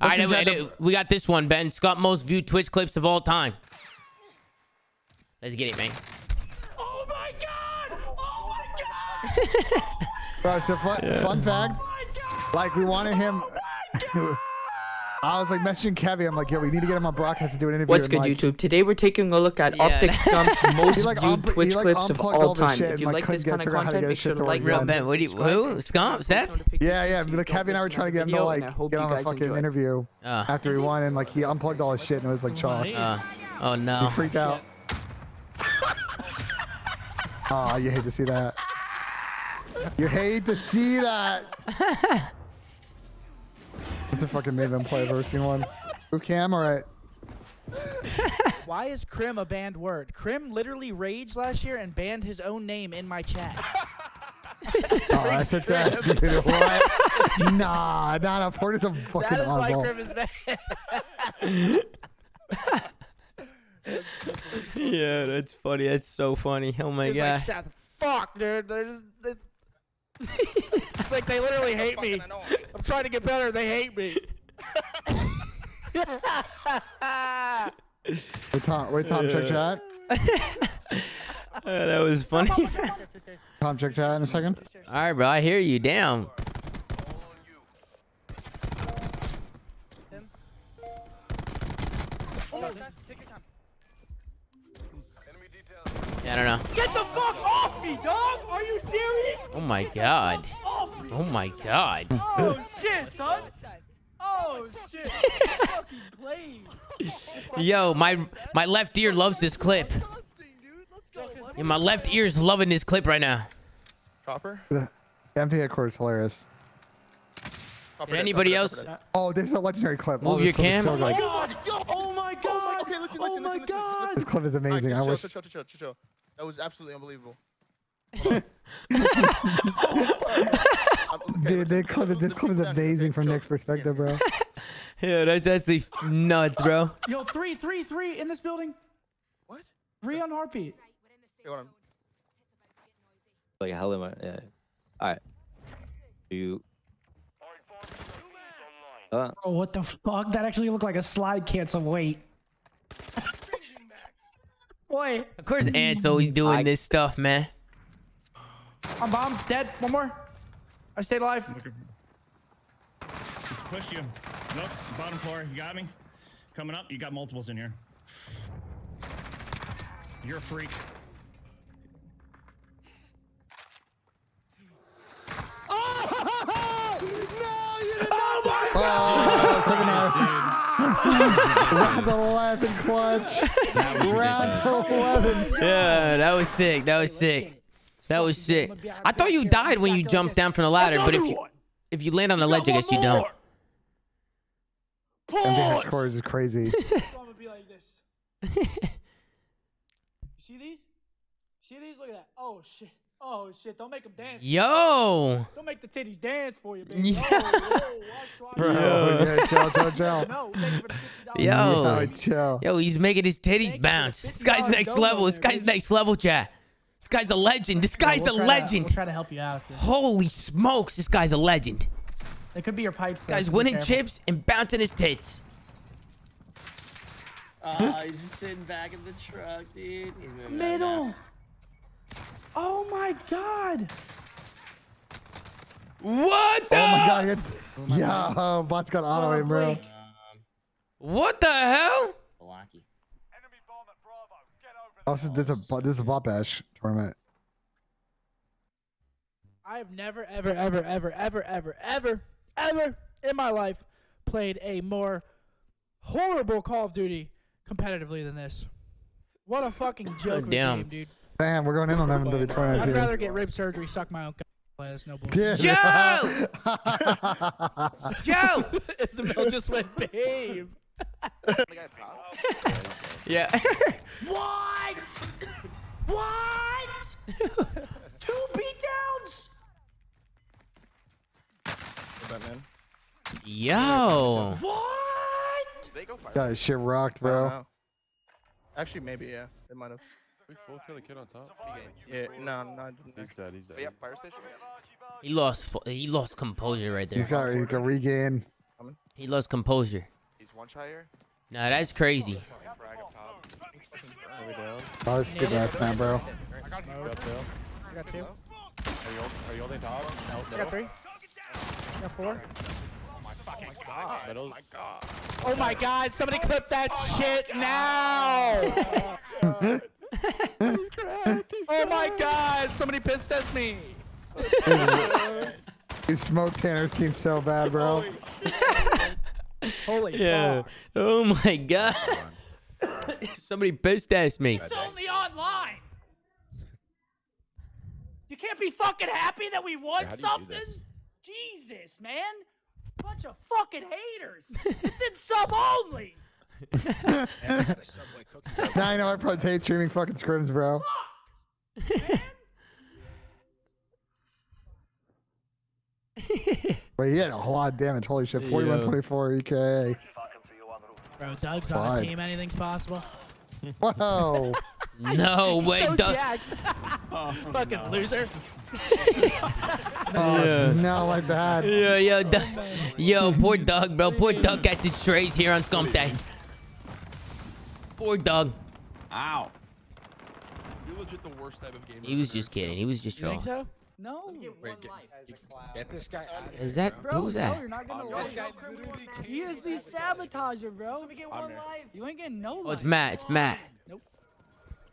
All right, we got this one, Ben. Scott, most viewed Twitch clips of all time. Let's get it, man. Oh, my God! Oh, my God! Bro, so fun fact. Oh, like, we wanted him... Oh, I was like messaging Kavi. I'm like, yo, we need to get him on broadcast to do an interview. What's good, like, YouTube? Today we're taking a look at Optic Scump's most viewed Twitch clips of all time. If you like this kind of content, make sure to like real Ben. What do you? Who? Scump? Seth? Yeah. Like Kavi and I were trying to get him to like get on a fucking interview after he won, and like he unplugged all his shit and it was like chalk. Oh no! He freaked out. Oh, you hate to see that. You hate to see that. It's a fucking mid-man play. I've ever seen one. Move cam, all right. Why is Crim a banned word? Crim literally raged last year and banned his own name in my chat. Oh, I said that. Dude, what? Nah, a port is a fucking that is why Crim is banned. Yeah, that's funny. That's so funny. Oh my god. Like, shut the fuck, dude. It's like they literally hate me. I'm trying to get better. They hate me. Wait, Tom, check chat. That was funny. Tom, check chat in a second. All right, bro. I hear you. Damn. I don't know. Get the fuck off me, dog! Are you serious? Oh my god. Oh my god. Oh shit, son. Oh shit. Fucking lame. Yo, my left ear loves this clip. Yeah, my left ear's loving this clip right now. Copper? The empty headquarters is hilarious. Did anybody else? Oh, this is a legendary clip. Move your cam. Oh my god. Oh my god. Okay, listen, oh my god. This clip is amazing. I wish. That was absolutely unbelievable. Dude, this clip is amazing from Nick's perspective, bro. Yeah, that's actually nuts, bro. Yo, three in this building. What? 3 on heartbeat. Like, hell am I? Yeah. All right. You. Bro, what the fuck? That actually looked like a slide cancel. Wait. Boy. Of course, Ant's always doing this stuff, man. I'm bombed. Dead. One more. I stayed alive. Just push you. Nope. Bottom floor. You got me. Coming up. You got multiples in here. You're a freak. Round 11 clutch. Round 11. Yeah, that was sick. That was sick. I thought you died when you jumped down from the ledge, but if you land on the ledge, I guess you don't. Empty headquarters is crazy. You see these? Look at that. Oh shit. Oh shit, don't make them dance. Yo! Don't make the titties dance for you, baby. Yeah. Oh, bro. Yeah, chill. No, thank you for the $50. Yo, he's making his titties bounce. This guy's next level. Chat. This guy's a legend. We'll try to help you out. Holy smokes, this guy's a legend. It could be your pipes. This guy's winning chips and bouncing his tits. He's just sitting back in the truck, dude. Middle. Oh my god! What the? Oh my god! Yo, bot's got auto aim, bro. What the hell? Milwaukee. Enemy bomb at Bravo. Get over. Also, this is a bot bash tournament. I have never, ever in my life played a more horrible Call of Duty competitively than this. What a fucking joke game, dude. Damn, we're going in on MW29. I'd rather get rib surgery, suck my own ass, no bullshit. Yo! Yo! Isabel just went, babe. Yeah. What? What? 2 beatdowns? Yo! What? That shit rocked, bro. Actually, maybe, yeah. It might have. Both the kid on top. Yeah, no. He's dead. Yeah, fire station. He lost composure right there. He's got to regain. He lost composure. He's one shot here? Nah, that's crazy. Oh, this is good ass, man, bro. I got two. Are you holding top? I got three. I got four. Oh my god. Oh my god, somebody clip that shit now! Oh my god, somebody pissed test me! You smoked Tanner's team so bad, bro. Holy yeah. Fuck. Oh my god. Somebody pissed ass me. It's only online. You can't be fucking happy that we won something? Jesus, man. Bunch of fucking haters. It's in sub only. Yeah, I know, I probably hate streaming fucking scrims, bro. Fuck, man. But he had a lot of damage. Holy shit. 41-24 EKA. Bro, Doug's on a team. Anything's possible. Whoa. No way, so Doug. Oh, fucking no. Loser. Oh, yeah. Not like that. Yeah, yo, yo, poor Doug, bro. Poor Doug gets his trays here on Scump Day. Poor Doug. Ow. You're legit the worst type of gamer. He was just kidding. He was just trolling. You think so? No. Wait, get this guy out of here. Is that bro, who's that? No, you're not gonna he is the sabotager, bro. We get one life. You ain't getting no life. Oh, it's Matt. It's Matt. Nope.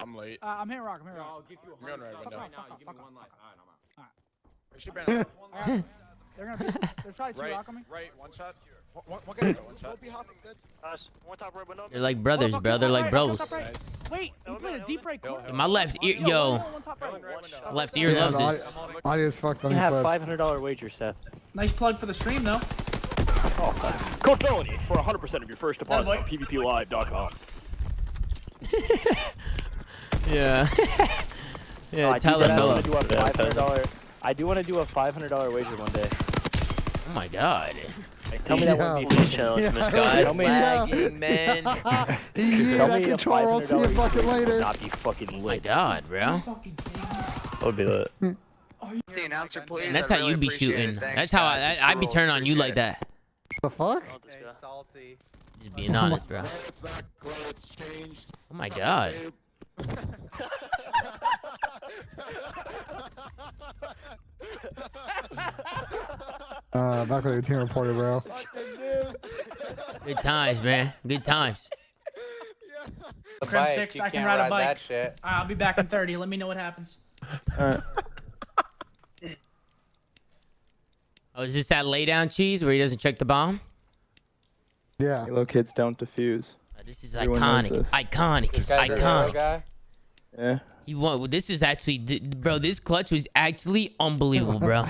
I'm late. I'm hitting rock. I'm hitting rock. I'll give you a run right now. You give me one life. Alright, I'm out. Alright. They're gonna be. There's probably two rock on me. Right. One shot. What guy? One shot. They're like brothers, bro. They're like bros. Wait, you played a deep right corner. My left ear, yo. Left ear loves this. Audio is fucked on these clips. You have $500 wager, Seth. Nice plug for the stream, though. Oh, fuck. Code felony for 100% of your first deposit on pvp.live.com. Yeah. Yeah, tell him, though. I do want to do a $500 wager one day. Oh, my God. Tell me that one BP challenge, man. Tell me lagging, man. Tell me that controller, I'll see you fucking later. Not be fucking lit. My God, bro. That would be lit. The announcer, please. That's how you'd be shooting. That's how I'd be turning on you like that. The fuck? Just being honest, bro. Oh my God. Back with the team reporter, bro. Good times, man. Good times. Crim 6, I can ride a bike. I'll be back in 30. Let me know what happens. Alright. Oh, is this that lay down cheese where he doesn't check the bomb? Yeah. Hey, little kids don't defuse. This is iconic. This. Iconic. Iconic. Yeah. You want? This is actually, bro. This clutch was actually unbelievable, bro.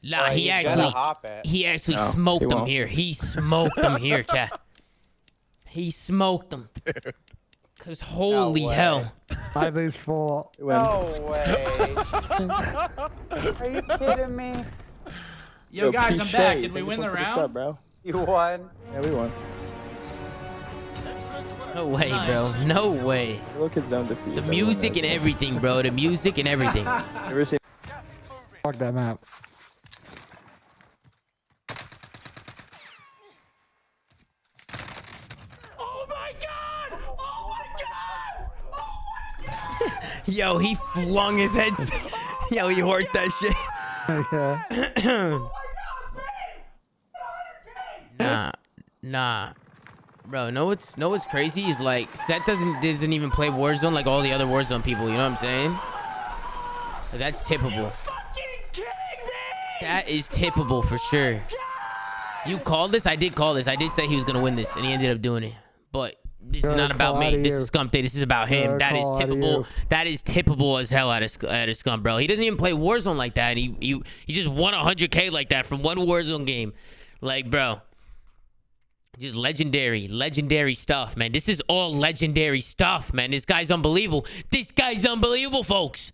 Nah, he actually no, smoked them here. He smoked them here, chat. He smoked them. Cause holy hell. I lose full. No way. Are you kidding me? Yo guys, I'm back. Did we win the round, bro? You won. Yeah, we won. No way, bro. No way. The music and everything, bro. The music and everything. Fuck that map. Oh my god! Oh my god! Oh my god! Yo, he flung his head. Yo, he worked that shit. Oh my god, man! Nah. Bro, know what's crazy is like Seth doesn't even play Warzone like all the other Warzone people. You know what I'm saying? Like, that's tippable. Are you fucking kidding me? That is tippable for sure. You called this? I did call this. I did say he was gonna win this, and he ended up doing it. But this is not about me. This is Scump Day. This is about him. That is tippable. That is tippable as hell at a Scump, bro. He doesn't even play Warzone like that, and he just won 100K like that from one Warzone game, like bro. Just legendary stuff, man. This is all legendary stuff, man. This guy's unbelievable. This guy's unbelievable, folks.